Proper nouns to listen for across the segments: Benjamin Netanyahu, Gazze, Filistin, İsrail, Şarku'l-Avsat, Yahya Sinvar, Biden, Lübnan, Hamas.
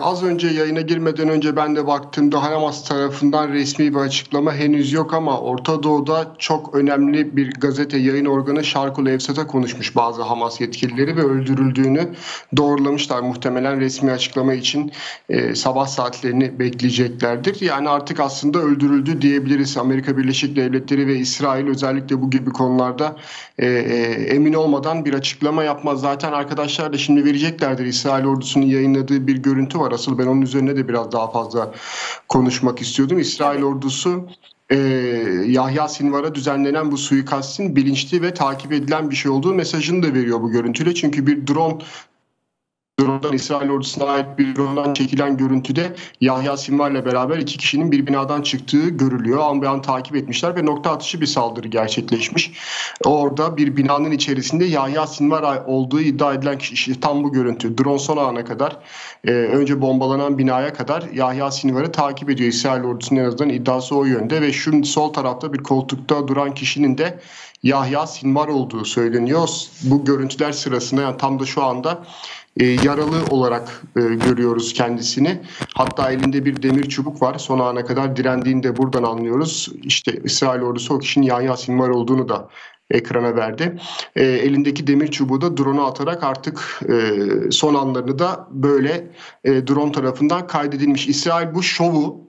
Az önce yayına girmeden önce ben de baktığımda Hamas tarafından resmi bir açıklama henüz yok ama Orta Doğu'da çok önemli bir gazete yayın organı Şarku'l-Avsat'a konuşmuş bazı Hamas yetkilileri ve öldürüldüğünü doğrulamışlar. Muhtemelen resmi açıklama için sabah saatlerini bekleyeceklerdir. Yani artık aslında öldürüldü diyebiliriz. Amerika Birleşik Devletleri ve İsrail özellikle bu gibi konularda emin olmadan bir açıklama yapmaz. Zaten arkadaşlar da şimdi vereceklerdir. İsrail ordusunun yayınladığı bir görüntü var. Asıl ben onun üzerine de biraz daha fazla konuşmak istiyordum. İsrail ordusu Yahya Sinvar'a düzenlenen bu suikastin bilinçli ve takip edilen bir şey olduğu mesajını da veriyor bu görüntüyle. Çünkü bir drone'dan İsrail ordusuna ait bir drone'dan çekilen görüntüde Yahya Sinvar'la beraber iki kişinin bir binadan çıktığı görülüyor. Anbeyan takip etmişler ve nokta atışı bir saldırı gerçekleşmiş. Orada bir binanın içerisinde Yahya Sinvar olduğu iddia edilen kişi tam bu görüntü. Drone son ana kadar önce bombalanan binaya kadar Yahya Sinvar'ı takip ediyor. İsrail ordusunun en azından iddiası o yönde ve şimdi sol tarafta bir koltukta duran kişinin de Yahya Sinvar olduğu söyleniyor. Bu görüntüler sırasında yani tam da şu anda yaralı olarak görüyoruz kendisini. Hatta elinde bir demir çubuk var. Son ana kadar direndiğini de buradan anlıyoruz. İşte İsrail ordusu o kişinin Yahya Sinvar olduğunu da ekrana verdi. Elindeki demir çubuğu da drone'a atarak artık son anlarını da böyle drone tarafından kaydedilmiş. İsrail bu şovu,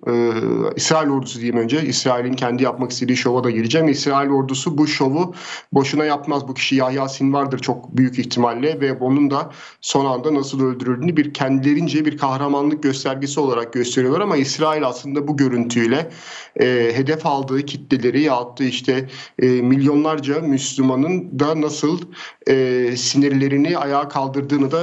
İsrail ordusu diyeyim önce, İsrail'in kendi yapmak istediği şova da gireceğim. İsrail ordusu bu şovu boşuna yapmaz. Bu kişi Yahya Sinvar'dır çok büyük ihtimalle ve onun da son anda nasıl öldürüldüğünü bir kendilerince bir kahramanlık göstergesi olarak gösteriyorlar ama İsrail aslında bu görüntüyle hedef aldığı kitleleri yahut da işte milyonlarca Müslümanın da nasıl sinirlerini ayağa kaldırdığını da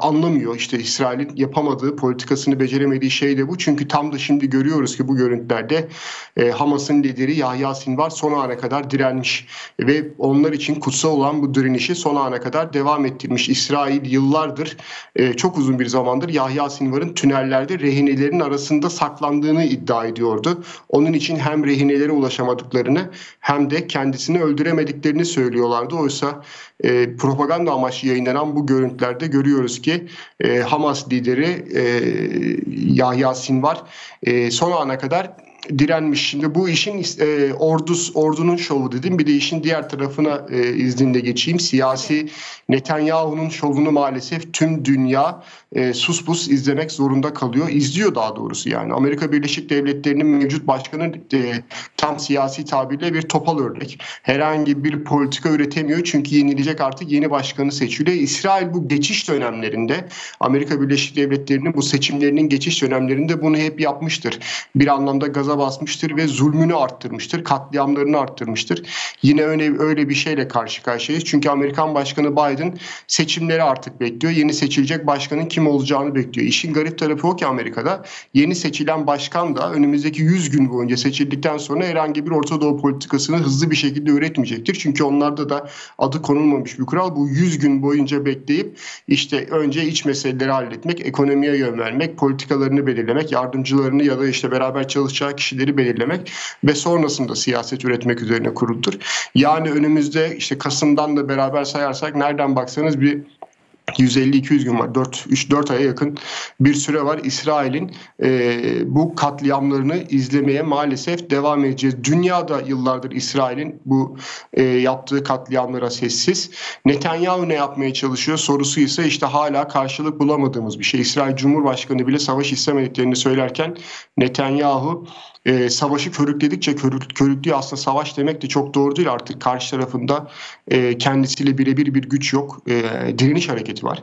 anlamıyor. İşte İsrail'in yapamadığı, politikasını beceremediği şey de bu. Çünkü tam da şimdi görüyoruz ki bu görüntülerde Hamas'ın lideri Yahya Sinvar son ana kadar direnmiş ve onlar için kutsal olan bu direnişi son ana kadar devam ettirmiş. İsrail yıllardır, çok uzun bir zamandır Yahya Sinvar'ın tünellerde rehinelerin arasında saklandığını iddia ediyordu. Onun için hem rehinelere ulaşamadıklarını hem de kendisini öldüremediklerini söylüyorlardı. Oysa propaganda amaçlı yayınlanan bu görüntülerde görüyoruz ki Hamas lideri Yahya Sinvar son ana kadar direnmiş. Şimdi bu işin ordunun şovu dedim. Bir de işin diğer tarafına izninle geçeyim. Siyasi Netanyahu'nun şovunu maalesef tüm dünya sus pus izlemek zorunda kalıyor. İzliyor daha doğrusu yani. Amerika Birleşik Devletleri'nin mevcut başkanı tam siyasi tabirle bir topal örnek. Herhangi bir politika üretemiyor çünkü yenilecek artık yeni başkanı seçiyor. İsrail bu geçiş dönemlerinde Amerika Birleşik Devletleri'nin bu seçimlerinin geçiş dönemlerinde bunu hep yapmıştır. Bir anlamda gaza basmıştır ve zulmünü arttırmıştır, katliamlarını arttırmıştır. Yine öyle bir şeyle karşı karşıyayız. Çünkü Amerikan Başkanı Biden seçimleri artık bekliyor. Yeni seçilecek başkanın kim olacağını bekliyor. İşin garip tarafı o ki Amerika'da yeni seçilen başkan da önümüzdeki 100 gün boyunca seçildikten sonra herhangi bir Orta Doğu politikasını hızlı bir şekilde üretmeyecektir. Çünkü onlarda da adı konulmamış bir kural. Bu 100 gün boyunca bekleyip işte önce iç meseleleri halletmek, ekonomiye yön vermek, politikalarını belirlemek, yardımcılarını ya da işte beraber çalışacağı kişileri belirlemek ve sonrasında siyaset üretmek üzerine kuruludur. Yani önümüzde işte Kasım'dan da beraber sayarsak nereden baksanız bir 150-200 gün var. 4 aya yakın bir süre var. İsrail'in bu katliamlarını izlemeye maalesef devam edeceğiz. Dünyada yıllardır İsrail'in bu yaptığı katliamlara sessiz. Netanyahu ne yapmaya çalışıyor sorusu ise işte hala karşılık bulamadığımız bir şey. İsrail Cumhurbaşkanı bile savaş istemediklerini söylerken Netanyahu savaşı körükledikçe körüklüyor. Aslında savaş demek de çok doğru değil artık. Karşı tarafında kendisiyle birebir bir güç yok. Direniş hareketi var.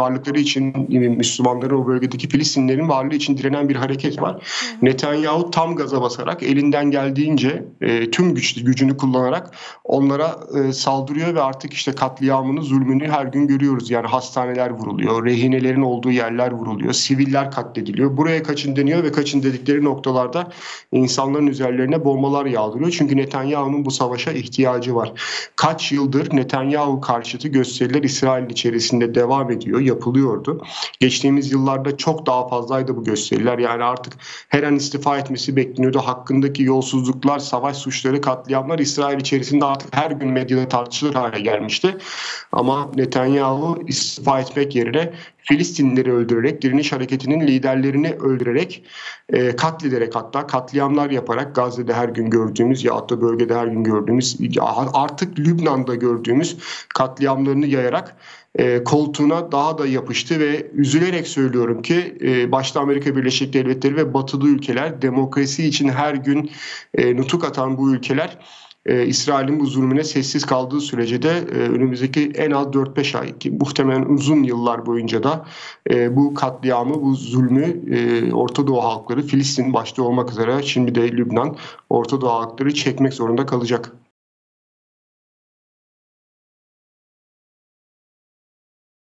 Varlıkları için Müslümanları o bölgedeki Filistinlerin varlığı için direnen bir hareket var. Netanyahu tam gaza basarak elinden geldiğince tüm gücünü kullanarak onlara saldırıyor ve artık işte katliamını, zulmünü her gün görüyoruz. Yani hastaneler vuruluyor, rehinelerin olduğu yerler vuruluyor, siviller katlediliyor. Buraya kaçın deniyor ve kaçın olsun dedikleri noktalarda insanların üzerlerine bombalar yağdırıyor. Çünkü Netanyahu'nun bu savaşa ihtiyacı var. Kaç yıldır Netanyahu karşıtı gösteriler İsrail içerisinde devam ediyor, yapılıyordu. Geçtiğimiz yıllarda çok daha fazlaydı bu gösteriler. Yani artık her an istifa etmesi bekleniyordu. Hakkındaki yolsuzluklar, savaş suçları, katliamlar İsrail içerisinde artık her gün medyada tartışılır hale gelmişti. Ama Netanyahu istifa etmek yerine Filistinlileri öldürerek, direniş hareketinin liderlerini öldürerek, katlederek, hatta katliamlar yaparak Gazze'de her gün gördüğümüz ya da bölgede her gün gördüğümüz, artık Lübnan'da gördüğümüz katliamlarını yayarak koltuğuna daha da yapıştı ve üzülerek söylüyorum ki başta Amerika Birleşik Devletleri ve batılı ülkeler, demokrasi için her gün nutuk atan bu ülkeler İsrail'in bu zulmüne sessiz kaldığı sürece de önümüzdeki en az 4-5 ay, muhtemelen uzun yıllar boyunca da bu katliamı, bu zulmü Orta Doğu halkları, Filistin başta olmak üzere şimdi de Lübnan, Orta Doğu halkları çekmek zorunda kalacak.